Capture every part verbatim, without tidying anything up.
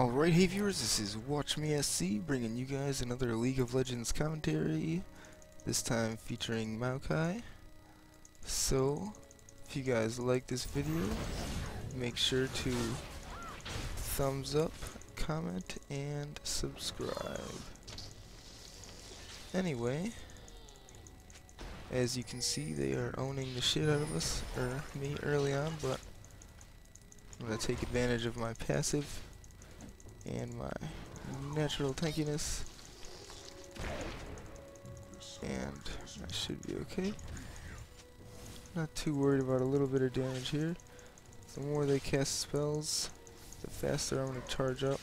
Alright, hey viewers, this is WatchMeSC, bringing you guys another League of Legends commentary, this time featuring Maokai. So, if you guys like this video, make sure to thumbs up, comment, and subscribe. Anyway, as you can see, they are owning the shit out of us, or me, early on, but I'm going to take advantage of my passive and my natural tankiness, and I should be okay. Not too worried about a little bit of damage here. The more they cast spells, the faster I'm going to charge up,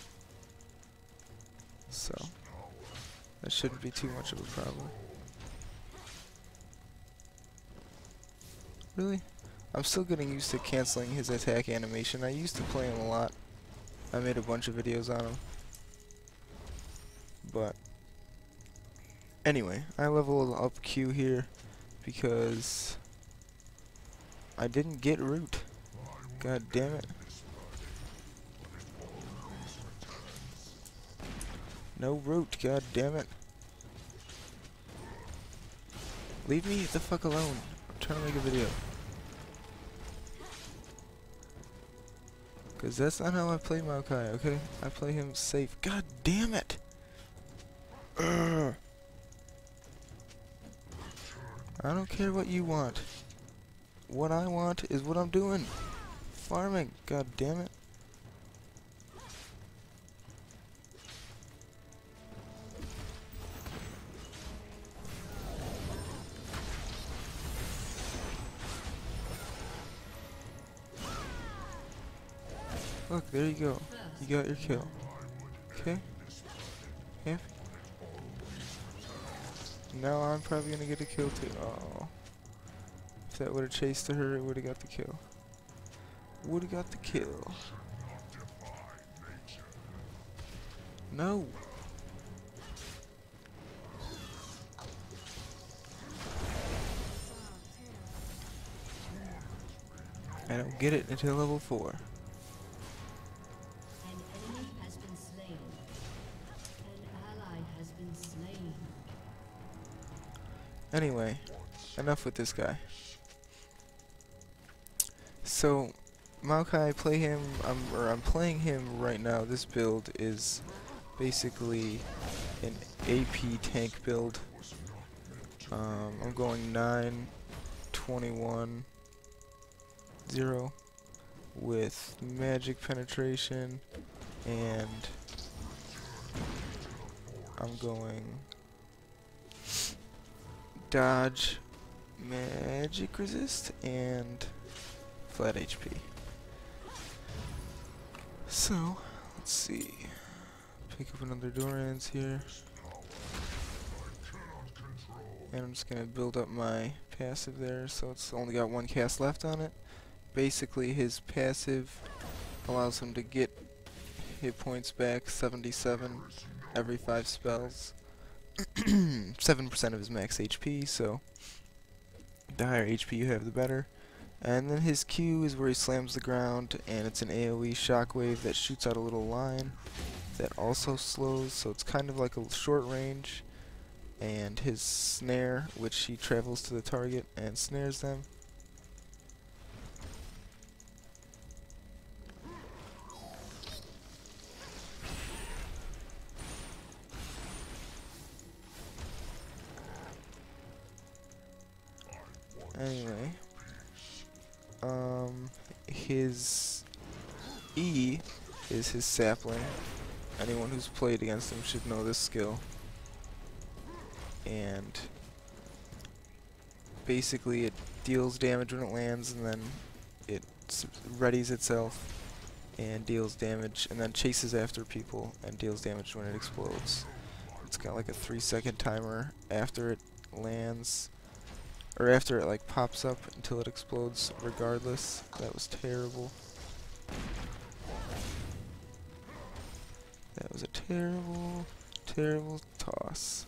so that shouldn't be too much of a problem. Really? I'm still getting used to canceling his attack animation. I used to play him a lot. I made a bunch of videos on him. But anyway, I leveled up Q here because I didn't get root. God damn it. No root, god damn it. Leave me the fuck alone. I'm trying to make a video. Because that's not how I play Maokai, okay? I play him safe. God damn it! Urgh. I don't care what you want. What I want is what I'm doing. Farming. God damn it. Look, there you go. You got your kill. Okay? Yeah. Now I'm probably gonna get a kill too. Oh. If that would have chased to her, it would have got the kill. Would have got the kill. No! I don't get it until level four. Anyway, enough with this guy. So, Maokai, play him, I'm, or I'm playing him right now. This build is basically an A P tank build. Um, I'm going nine, twenty-one, zero with magic penetration, and I'm going dodge, magic resist, and flat H P. So, let's see. Pick up another Doran's here. And I'm just going to build up my passive there, so it's only got one cast left on it. Basically, his passive allows him to get hit points back seventy-seven every five spells. seven percent of his max H P, so the higher H P you have, the better. And then his Q is where he slams the ground, and it's an AoE shockwave that shoots out a little line that also slows, so it's kind of like a short range. And his snare, which he travels to the target and snares them. Anyway, um, his E is his sapling. Anyone who's played against him should know this skill. And basically it deals damage when it lands, and then it readies itself and deals damage, and then chases after people and deals damage when it explodes. It's got like a three second timer after it lands, or after it like pops up, until it explodes regardless. That was terrible. That was a terrible, terrible toss.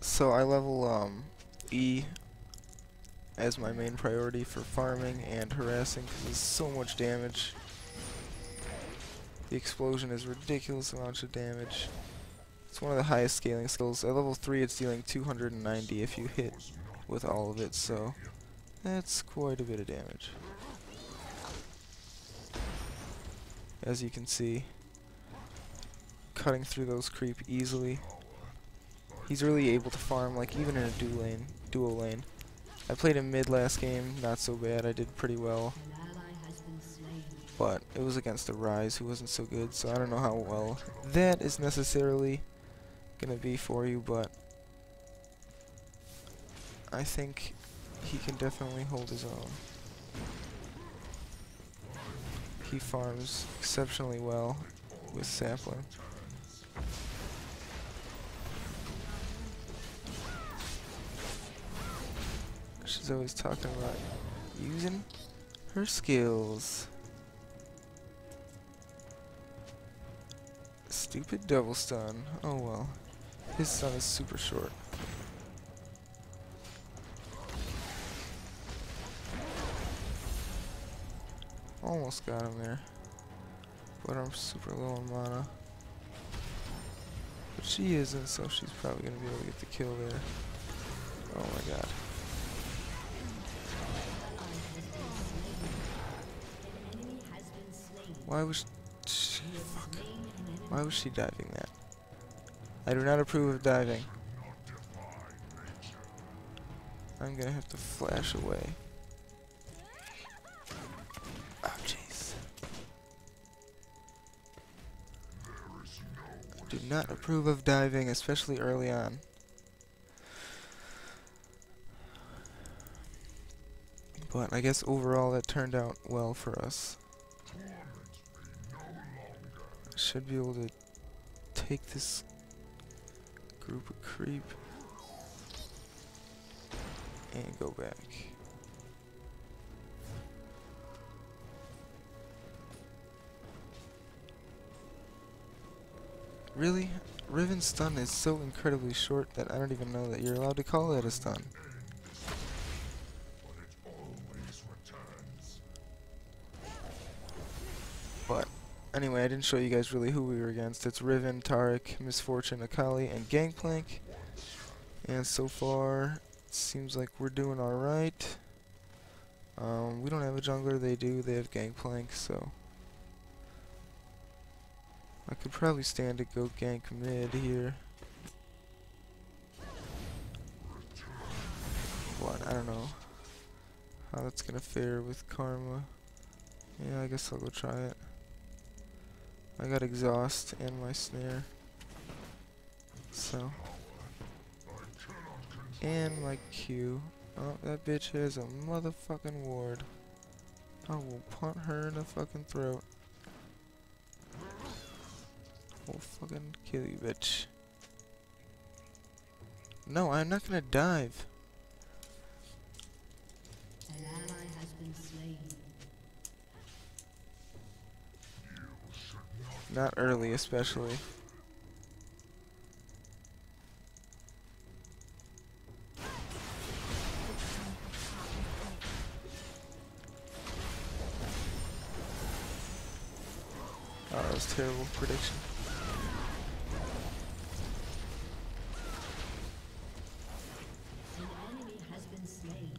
So I level um, E as my main priority for farming and harassing because there's so much damage. The explosion is ridiculous amounts of damage. It's one of the highest scaling skills. At level three it's dealing two hundred ninety if you hit with all of it, so that's quite a bit of damage. As you can see, cutting through those creep easily. He's really able to farm, like even in a dual lane. Dual lane. I played him mid last game, not so bad, I did pretty well. But it was against a Rylai's who wasn't so good, so I don't know how well that is necessarily gonna be for you, but I think he can definitely hold his own. He farms exceptionally well with Sapling. She's always talking about using her skills. Stupid double stun. Oh well. His stun is super short. Almost got him there, but I'm super low on mana. But she isn't, so she's probably gonna be able to get the kill there. Oh my god. Why was she, fuck. Why was she diving that? I do not approve of diving. I'm gonna have to flash away. Oh jeez. Do not approve of diving, especially early on. But I guess overall that turned out well for us. Should be able to take this group of creep and go back. Really? Riven's stun is so incredibly short that I don't even know that you're allowed to call it a stun. Anyway, I didn't show you guys really who we were against. It's Riven, Taric, Miss Fortune, Akali, and Gangplank. And so far, it seems like we're doing alright. Um, we don't have a jungler, they do. They have Gangplank, so... I could probably stand to go gank mid here. But I don't know how that's gonna fare with Karma. Yeah, I guess I'll go try it. I got exhaust and my snare, so, and my Q. Oh, that bitch has a motherfucking ward. I will punt her in the fucking throat. I'll fucking kill you, bitch. No, I'm not gonna dive. An ally has been slain. Not early, especially. Oh, that was a terrible prediction. An enemy has been slain.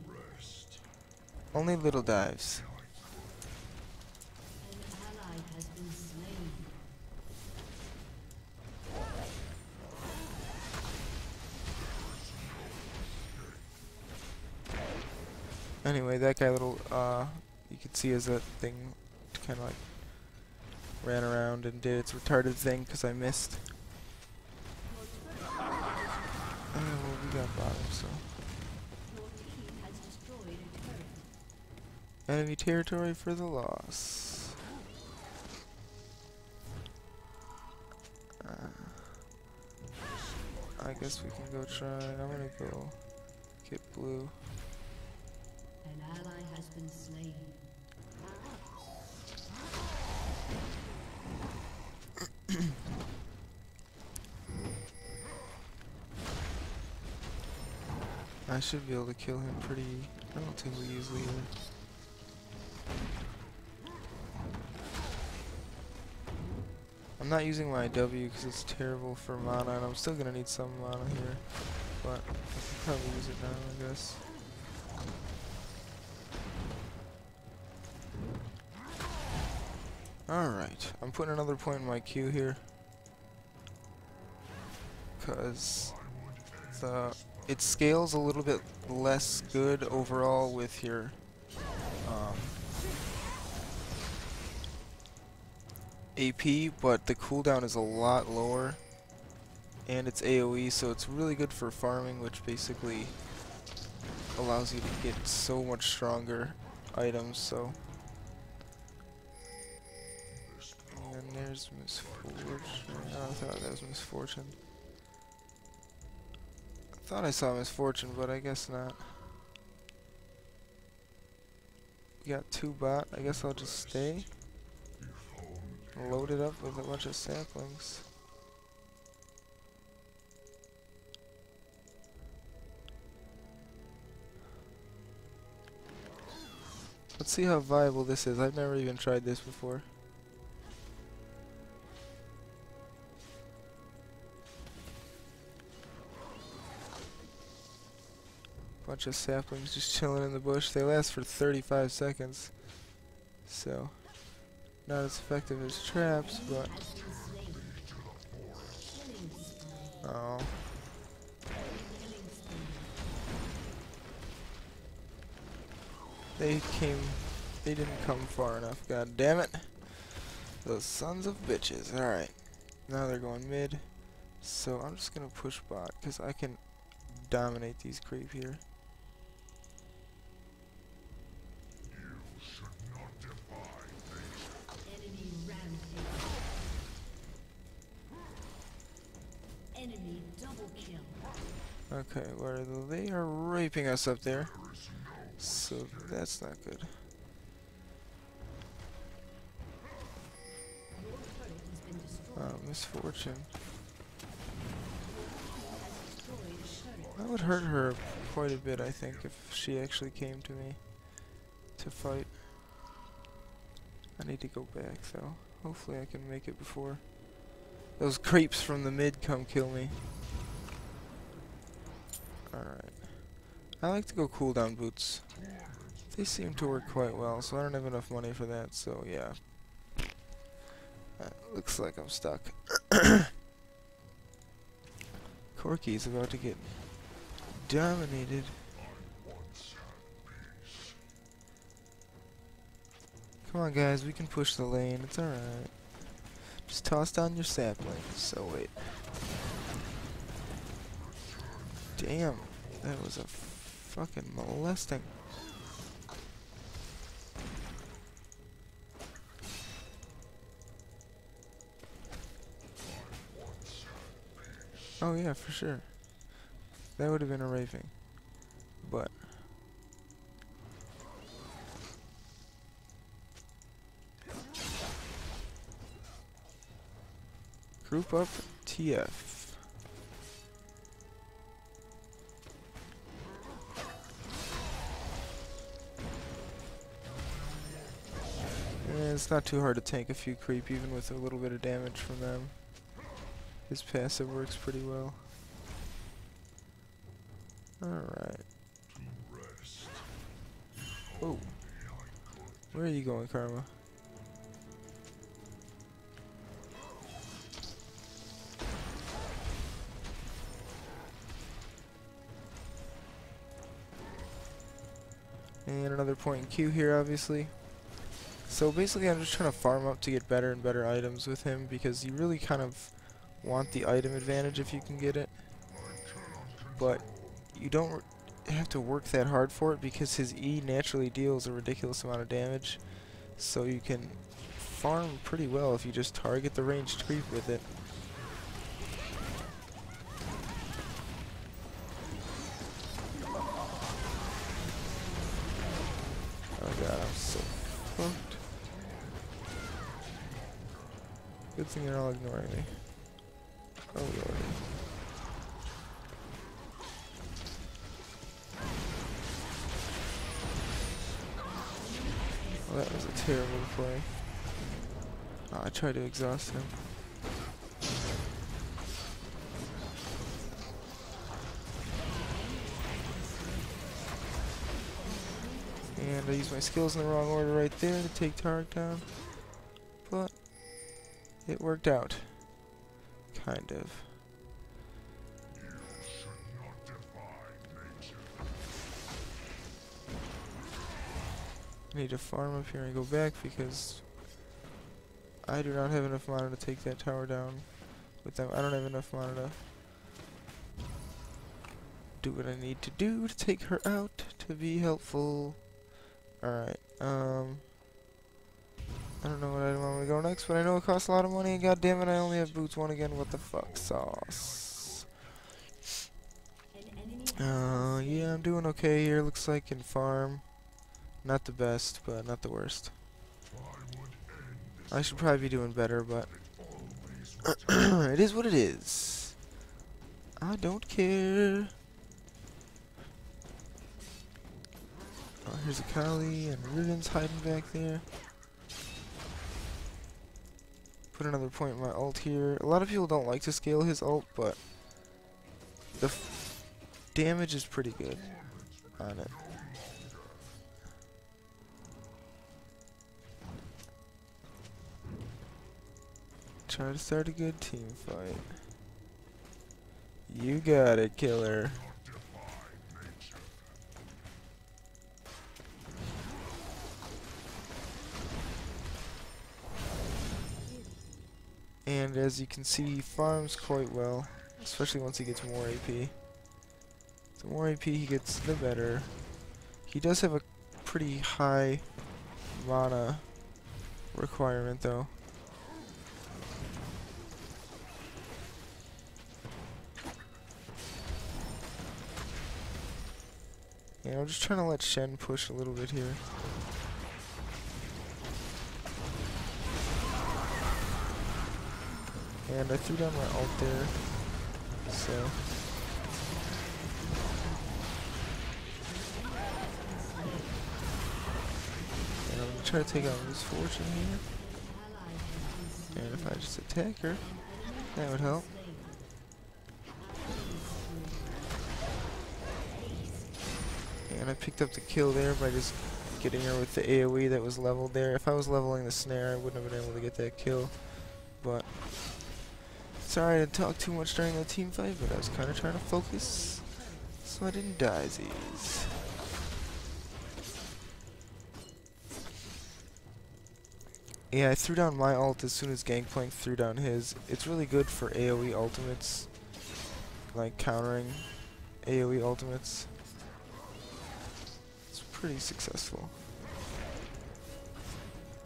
Only little dives. Anyway, that guy little, uh, you can see as that thing kind of like ran around and did its retarded thing because I missed. Oh, well, we got bottom, so. Enemy territory for the loss. Uh, I guess we can go try, I'm gonna go get blue. An ally has been slain. I should be able to kill him pretty I don't think we use Leader. I'm not using my W because it's terrible for mana, and I'm still gonna need some mana here. But I can probably use it now, I guess. Alright, I'm putting another point in my queue here. Because the, it scales a little bit less good overall with your um, A P, but the cooldown is a lot lower. And it's AoE, so it's really good for farming, which basically allows you to get so much stronger items, so... And there's Miss Fortune. Oh, I thought that was Miss Fortune. I thought I saw Miss Fortune, but I guess not. We got two bot. I guess I'll just stay. Load it up with a bunch of saplings. Let's see how viable this is. I've never even tried this before. Bunch of saplings just chilling in the bush. They last for thirty-five seconds, so not as effective as traps, but oh, they came, they didn't come far enough. God damn it, those sons of bitches! All right, now they're going mid, so I'm just gonna push bot because I can dominate these creep here. Okay, where they are raping us up there, so that's not good. Oh, misfortune. That would hurt her quite a bit, I think, if she actually came to me to fight. I need to go back, though. Hopefully I can make it before those creeps from the mid come kill me. Alright. I like to go cooldown boots. They seem to work quite well, so I don't have enough money for that, so yeah. Uh, looks like I'm stuck. Corki's about to get dominated. Come on, guys, we can push the lane, it's alright. Just toss down your saplings. So wait. Damn, that was a fucking molesting. Oh yeah, for sure. That would have been a raping. But group up T F. It's not too hard to tank a few creep, even with a little bit of damage from them. His passive works pretty well. Alright. Oh. Where are you going, Karma? And another point in Q here, obviously. So basically I'm just trying to farm up to get better and better items with him, because you really kind of want the item advantage if you can get it. But you don't have to work that hard for it, because his E naturally deals a ridiculous amount of damage. So you can farm pretty well if you just target the ranged creep with it. Oh god, I'm so fucked. Good thing they're all ignoring me. Oh lord. terrible play. Oh, I tried to exhaust him. And I used my skills in the wrong order right there to take Taric down. But it worked out. Kind of. I need to farm up here and go back because I do not have enough mana to take that tower down with them. I don't have enough mana to do what I need to do to take her out to be helpful. Alright, um I don't know what I want to go next, but I know it costs a lot of money and goddammit I only have boots one again, what the fuck sauce. Uh yeah, I'm doing okay here, looks like in farm. Not the best, but not the worst. I should probably be doing better, but it is what it is. I don't care. Oh, here's Akali and Riven's hiding back there. Put another point in my ult here. A lot of people don't like to scale his ult, but the f damage is pretty good on it. Try to start a good team fight. You got it, killer. And as you can see, he farms quite well, especially once he gets more A P. The more A P he gets, the better. He does have a pretty high mana requirement, though. Yeah, I'm just trying to let Shen push a little bit here. And I threw down my ult there, so... And I'm gonna try to take out Miss Fortune here. And if I just attack her, that would help. And I picked up the kill there by just getting her with the AoE that was leveled there. If I was leveling the snare, I wouldn't have been able to get that kill. But sorry to talk too much during the team fight, but I was kind of trying to focus so I didn't die these. Yeah, I threw down my ult as soon as Gangplank threw down his. It's really good for AoE ultimates, like countering AoE ultimates. Pretty successful.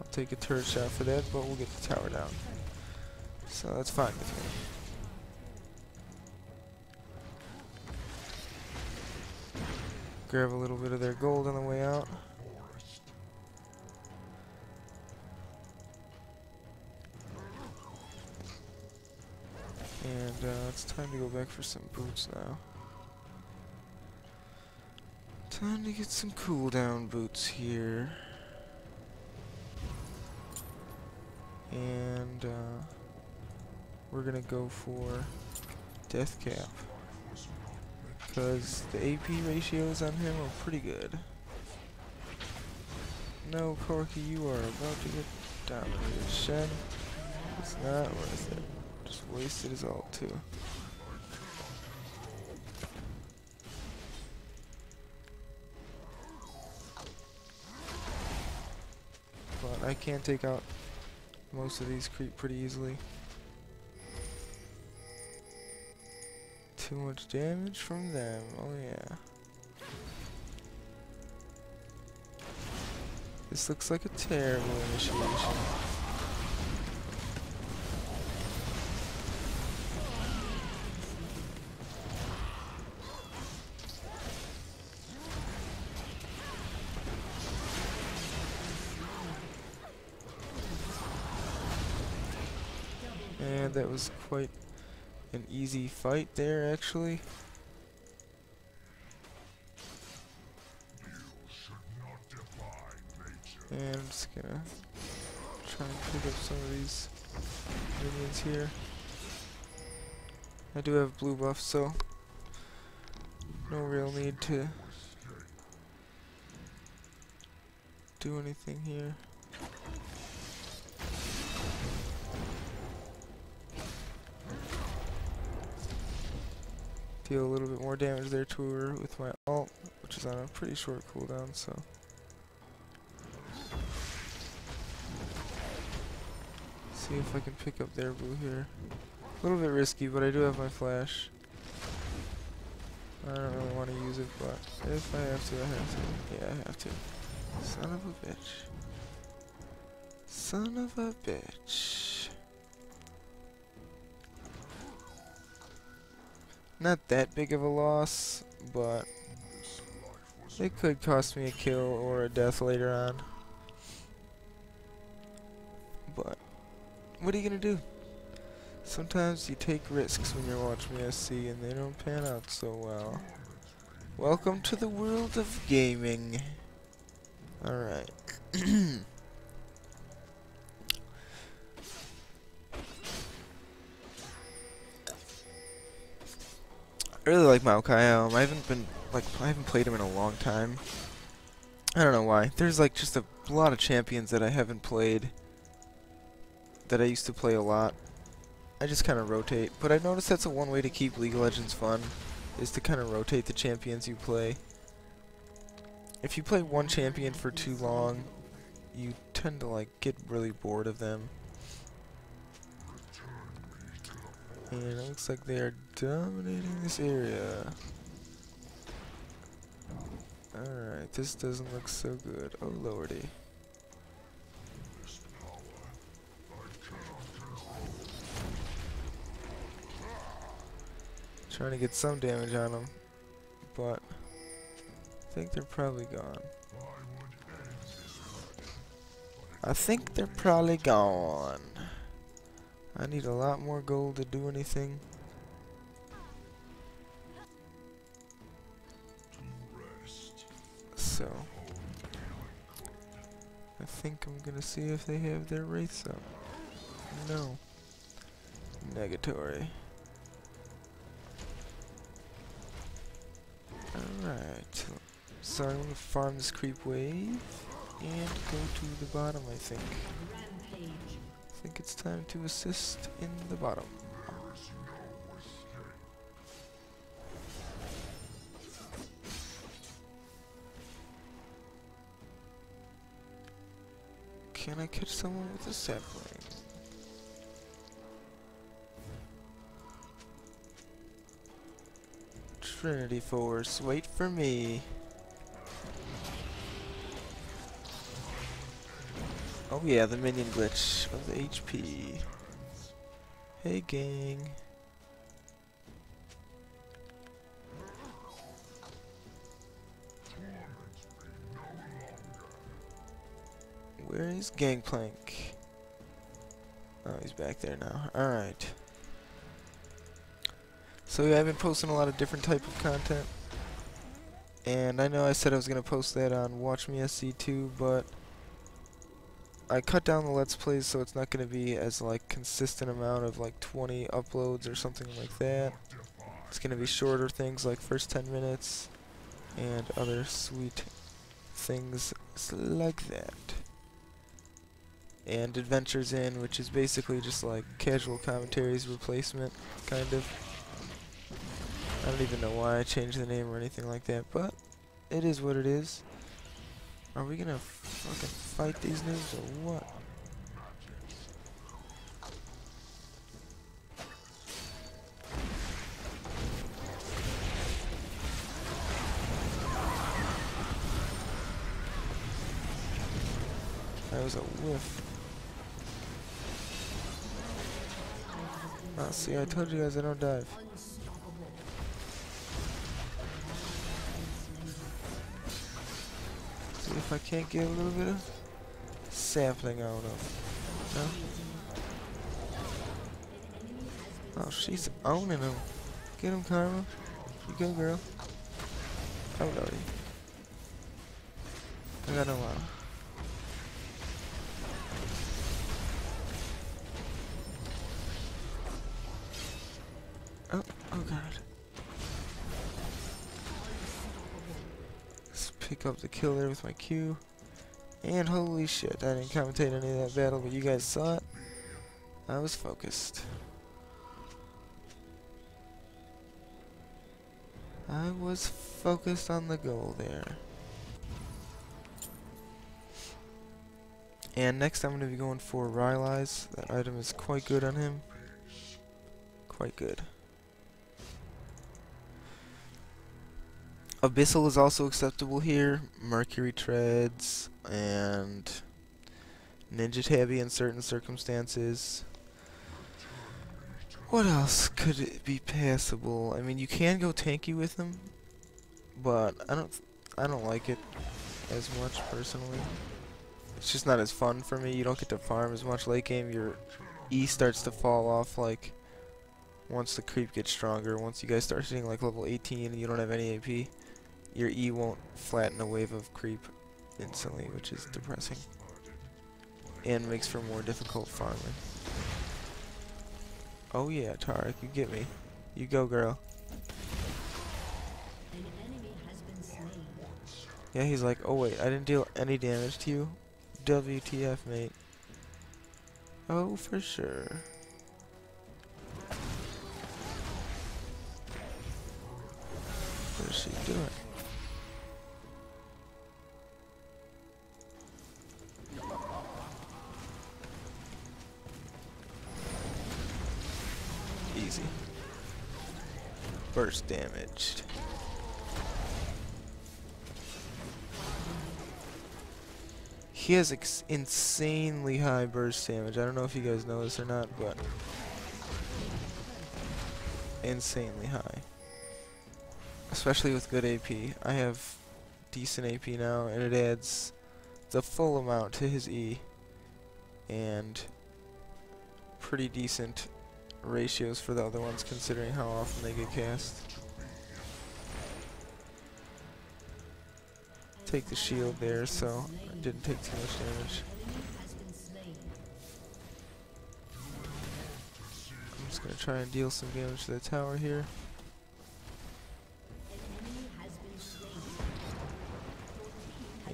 I'll take a turret shot for that, but we'll get the tower down. So that's fine with me. Grab a little bit of their gold on the way out. And uh, it's time to go back for some boots now. Time to get some cooldown boots here. And uh, we're gonna go for Deathcap, because the A P ratios on him are pretty good. No, Corki, you are about to get dominated. Shen, it's not worth it. Just wasted his ult too. I can take out most of these creep pretty easily. Too much damage from them, oh yeah. This looks like a terrible initiation. That was quite an easy fight there, actually. And I'm just gonna try and pick up some of these minions here. I do have blue buff, so no real need to do anything here. Deal a little bit more damage there to her with my ult, which is on a pretty short cooldown, so. See if I can pick up their blue here. A little bit risky, but I do have my flash. I don't really want to use it, but if I have to, I have to. Yeah, I have to. Son of a bitch. Son of a bitch. Not that big of a loss, but it could cost me a kill or a death later on. But what are you gonna do? Sometimes you take risks when you're WatchMeSC and they don't pan out so well. Welcome to the world of gaming. Alright. I really like Maokai. Um, I haven't been like I haven't played him in a long time. I don't know why. There's like just a lot of champions that I haven't played that I used to play a lot. I just kind of rotate, but I noticed that's a one way to keep League of Legends fun, is to kind of rotate the champions you play. If you play one champion for too long, you tend to like get really bored of them. And it looks like they are dominating this area. Alright, this doesn't look so good. Oh lordy. Trying to get some damage on them, but I think they're probably gone. I think they're probably gone. I need a lot more gold to do anything. So I think I'm gonna see if they have their wraiths up. No. Negatory. Alright, so I'm gonna farm this creep wave and go to the bottom, I think. Rampage. I think it's time to assist in the bottom. Can I catch someone with a sapling? Trinity Force, wait for me. Oh yeah, the minion glitch of the H P. Hey gang. Where is Gangplank? Oh, he's back there now. Alright. So yeah, I've been posting a lot of different type of content, and I know I said I was going to post that on WatchMeSC too, but I cut down the Let's Plays, so it's not going to be as like consistent amount of like twenty uploads or something like that. It's going to be shorter things like first ten minutes and other sweet things like that. And Adventures In, which is basically just like casual commentaries replacement, kind of. I don't even know why I changed the name or anything like that, but it is what it is. Are we gonna fucking fight these noobs or what? That was a whiff. Ah, see, I told you guys I don't dive. If I can't get a little bit of sapling out of them. No? Oh, she's owning him. Get him, Karma. You go, girl. Oh, no. I got no one. Oh, oh god. Let's pick up the kill there with my Q. And holy shit, I didn't commentate any of that battle, but you guys saw it. I was focused. I was focused on the goal there. And next I'm going to be going for Rylai's. That item is quite good on him. Quite good. Abyssal is also acceptable here. Mercury treads and Ninja Tabi in certain circumstances. What else could it be passable? I mean, you can go tanky with them, but I don't I don't like it as much personally. It's just not as fun for me. You don't get to farm as much late game. Your E starts to fall off like once the creep gets stronger. Once you guys start hitting like level eighteen and you don't have any A P, your E won't flatten a wave of creep instantly, which is depressing and makes for more difficult farming. Oh yeah, Taric, you get me. You go, girl. An enemy has been slain. Yeah, he's like, oh wait, I didn't deal any damage to you. W T F, mate. Oh, for sure. What is she doing? Easy. Burst damaged. He has ex insanely high burst damage. I don't know if you guys know this or not, but insanely high. Especially with good A P. I have decent A P now, and it adds the full amount to his E. And pretty decent ratios for the other ones, considering how often they get cast. Take the shield there, so I didn't take too much damage. I'm just gonna try and deal some damage to the tower here.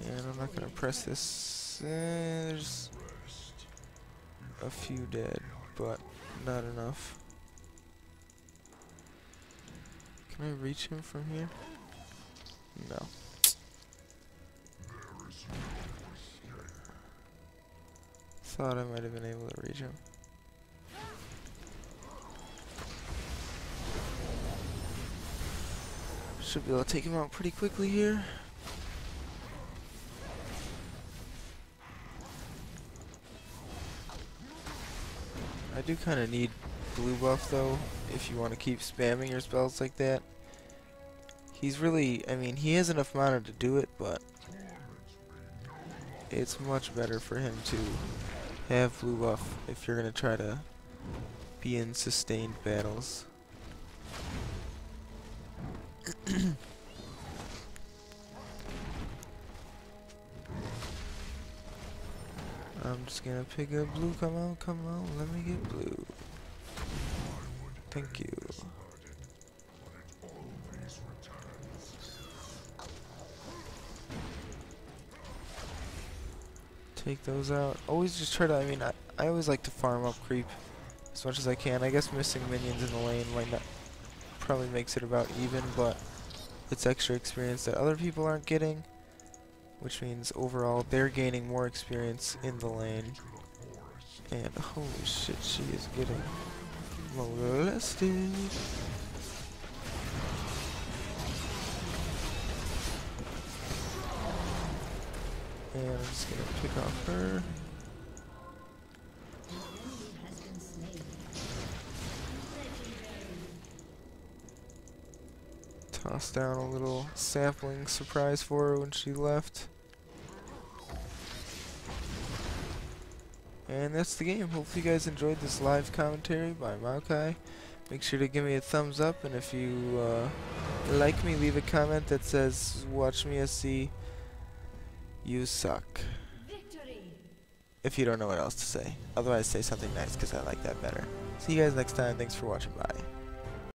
And I'm not gonna press this. Uh, there's a few dead, but not enough. Can I reach him from here? No. Thought I might have been able to reach him. Should be able to take him out pretty quickly here. I do kind of need blue buff though, if you want to keep spamming your spells like that. He's really, I mean, he has enough mana to do it, but it's much better for him to have blue buff if you're going to try to be in sustained battles. I'm just going to pick up blue. Come on, come on, let me get blue. Thank you. Take those out. Always just try to, I mean, I, I always like to farm up creep as much as I can. I guess missing minions in the lane might not, probably makes it about even, but it's extra experience that other people aren't getting, which means overall they're gaining more experience in the lane. And holy shit, she is getting molested. And I'm just gonna pick off her. Toss down a little sapling surprise for her when she left. And that's the game. Hopefully you guys enjoyed this live commentary by Maokai. Make sure to give me a thumbs up, and if you uh, like me, leave a comment that says WatchMeSC. You suck. Victory. If you don't know what else to say. Otherwise, say something nice, because I like that better. See you guys next time. Thanks for watching. Bye.